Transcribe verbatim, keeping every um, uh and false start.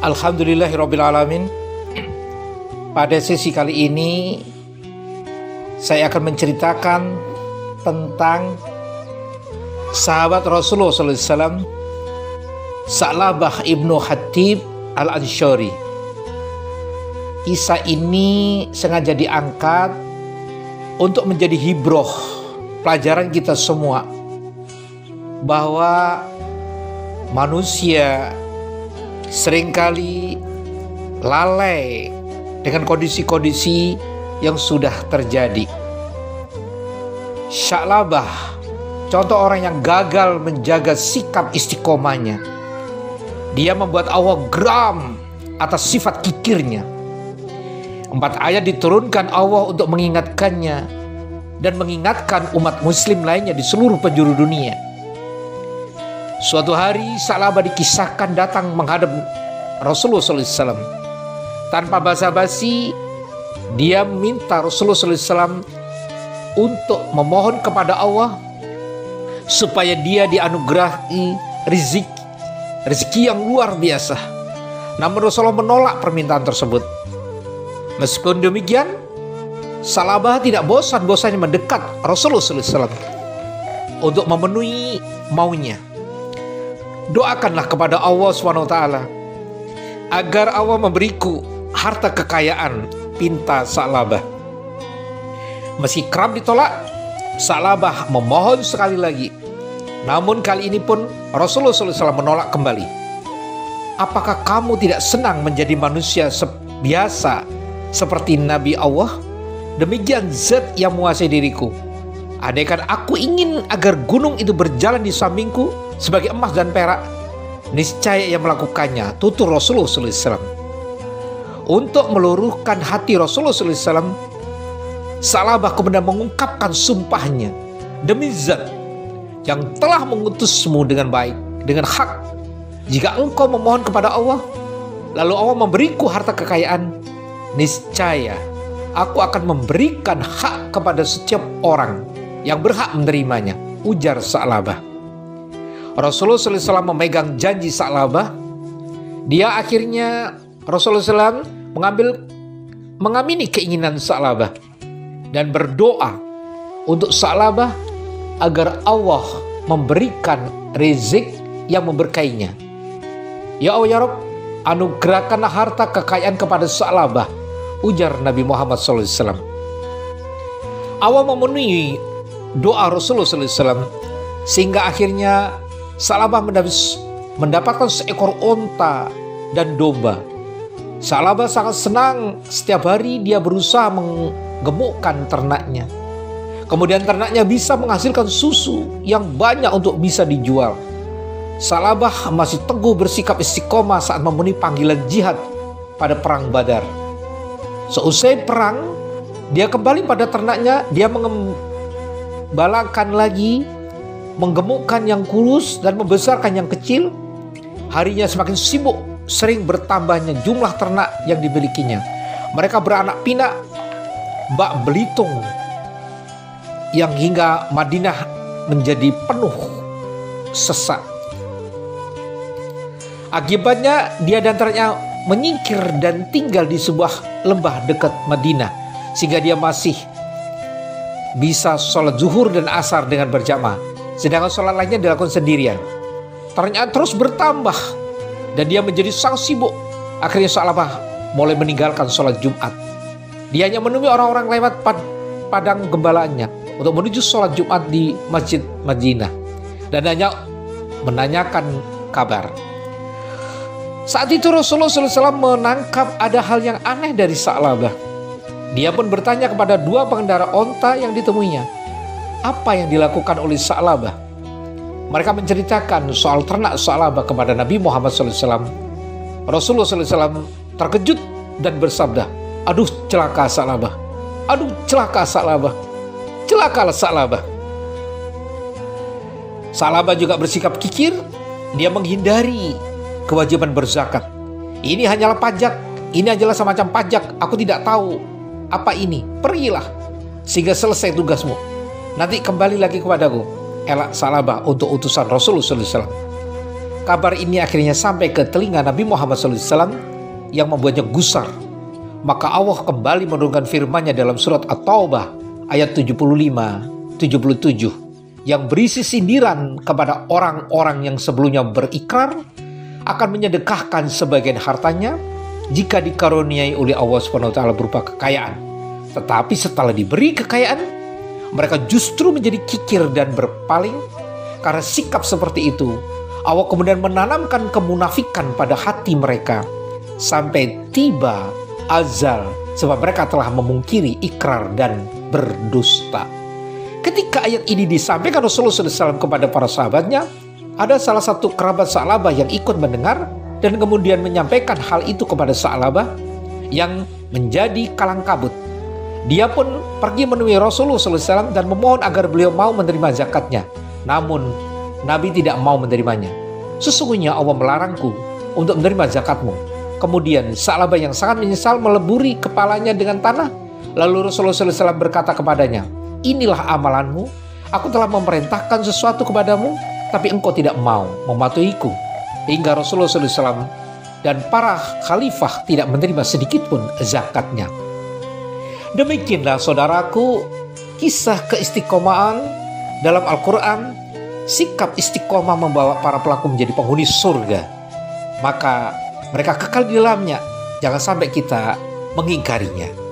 Alhamdulillahirrabbilalamin. Pada sesi kali ini saya akan menceritakan tentang sahabat Rasulullah shallallahu alaihi wasallam, Tsa'labah Ibnu Hatib Al-Ansyari. Kisah ini sengaja diangkat untuk menjadi hibroh, pelajaran kita semua, bahwa manusia seringkali lalai dengan kondisi-kondisi yang sudah terjadi. Tsa'labah, contoh orang yang gagal menjaga sikap istiqomahnya. Dia membuat Allah geram atas sifat kikirnya. Empat ayat diturunkan Allah untuk mengingatkannya dan mengingatkan umat muslim lainnya di seluruh penjuru dunia. Suatu hari Tsa'labah dikisahkan datang menghadap Rasulullah shallallahu alaihi wasallam. Tanpa basa-basi, dia minta Rasulullah shallallahu alaihi wasallam untuk memohon kepada Allah supaya dia dianugerahi rizik, rezeki yang luar biasa. Namun Rasulullah menolak permintaan tersebut. Meskipun demikian, Tsa'labah tidak bosan-bosannya mendekat Rasulullah shallallahu alaihi wasallam untuk memenuhi maunya. Doakanlah kepada Allah subhanahu wa taala agar Allah memberiku harta kekayaan, pinta Tsa'labah. Meski kerap ditolak, Tsa'labah memohon sekali lagi. Namun kali ini pun Rasulullah shallallahu alaihi wasallam menolak kembali. Apakah kamu tidak senang menjadi manusia biasa seperti Nabi Allah? Demikian zat yang menguasai diriku. Andaikan aku ingin agar gunung itu berjalan di sampingku sebagai emas dan perak, niscaya yang melakukannya, tutur Rasulullah shallallahu alaihi wasallam. Untuk meluruhkan hati Rasulullah shallallahu alaihi wasallam, Tsa'labah kemudian mengungkapkan sumpahnya, demi zat yang telah mengutusmu dengan baik, dengan hak, jika engkau memohon kepada Allah, lalu Allah memberiku harta kekayaan, niscaya aku akan memberikan hak kepada setiap orang yang berhak menerimanya, ujar Tsa'labah. Rasulullah shallallahu alaihi wasallam memegang janji Tsa'labah. Dia akhirnya Rasulullah shallallahu alaihi wasallam mengambil mengamini keinginan Tsa'labah dan berdoa untuk Tsa'labah agar Allah memberikan rezeki yang memberkainya. Ya Allah ya Rabb, anugerahkanlah harta kekayaan kepada Tsa'labah, ujar Nabi Muhammad shallallahu alaihi wasallam. Allah memenuhi doa Rasulullah shallallahu alaihi wasallam sehingga akhirnya Tsa'labah mendapatkan seekor onta dan domba. Tsa'labah sangat senang. Setiap hari dia berusaha menggemukkan ternaknya. Kemudian ternaknya bisa menghasilkan susu yang banyak untuk bisa dijual. Tsa'labah masih teguh bersikap istiqomah saat memenuhi panggilan jihad pada perang Badar. Seusai perang, dia kembali pada ternaknya. Dia mengembalakan lagi, menggemukkan yang kurus dan membesarkan yang kecil. Harinya semakin sibuk, sering bertambahnya jumlah ternak yang dimilikinya. Mereka beranak pinak, bak belitung, yang hingga Madinah menjadi penuh sesak. Akibatnya dia dan ternaknya menyingkir dan tinggal di sebuah lembah dekat Madinah, sehingga dia masih bisa sholat zuhur dan asar dengan berjamaah, sedangkan sholat lainnya dilakukan sendirian. Ternyata terus bertambah dan dia menjadi sangat sibuk. Akhirnya Tsa'labah mulai meninggalkan sholat Jumat. Dia hanya menemui orang-orang lewat padang gembalaannya untuk menuju sholat Jumat di Masjid Madinah dan hanya menanyakan kabar. Saat itu Rasulullah shallallahu alaihi wasallam menangkap ada hal yang aneh dari Tsa'labah. Dia pun bertanya kepada dua pengendara onta yang ditemuinya, apa yang dilakukan oleh Tsa'labah? Mereka menceritakan soal ternak Tsa'labah kepada Nabi Muhammad shallallahu alaihi wasallam. Rasulullah shallallahu alaihi wasallam terkejut dan bersabda, aduh celaka Tsa'labah, aduh celaka Tsa'labah, celakalah Tsa'labah. Tsa'labah juga bersikap kikir. Dia menghindari kewajiban berzakat. Ini hanyalah pajak, ini hanyalah semacam pajak, aku tidak tahu apa ini, pergilah sehingga selesai tugasmu, nanti kembali lagi kepadaku, elak Tsa'labah untuk utusan Rasulullah shallallahu alaihi wasallam. Kabar ini akhirnya sampai ke telinga Nabi Muhammad shallallahu alaihi wasallam yang membuatnya gusar. Maka Allah kembali menurunkan firman-Nya dalam surat At-Taubah ayat tujuh puluh lima sampai tujuh puluh tujuh yang berisi sindiran kepada orang-orang yang sebelumnya berikrar akan menyedekahkan sebagian hartanya jika dikaruniai oleh Allah subhanahu wa taala berupa kekayaan. Tetapi setelah diberi kekayaan, mereka justru menjadi kikir dan berpaling. Karena sikap seperti itu, Allah kemudian menanamkan kemunafikan pada hati mereka sampai tiba azal, sebab mereka telah memungkiri ikrar dan berdusta. Ketika ayat ini disampaikan Rasulullah shallallahu alaihi wasallam kepada para sahabatnya, ada salah satu kerabat Tsa'labah yang ikut mendengar dan kemudian menyampaikan hal itu kepada Tsa'labah yang menjadi kalangkabut. Dia pun pergi menemui Rasulullah shallallahu alaihi wasallam dan memohon agar beliau mau menerima zakatnya. Namun Nabi tidak mau menerimanya. Sesungguhnya Allah melarangku untuk menerima zakatmu. Kemudian Tsa'labah yang sangat menyesal meleburi kepalanya dengan tanah. Lalu Rasulullah shallallahu alaihi wasallam berkata kepadanya, "Inilah amalanmu. Aku telah memerintahkan sesuatu kepadamu, tapi engkau tidak mau mematuhiku." Hingga Rasulullah shallallahu alaihi wasallam dan para khalifah tidak menerima sedikitpun zakatnya. Demikianlah saudaraku, kisah keistiqomahan dalam Al-Quran. Sikap istiqomah membawa para pelaku menjadi penghuni surga. Maka mereka kekal di dalamnya. Jangan sampai kita mengingkarinya.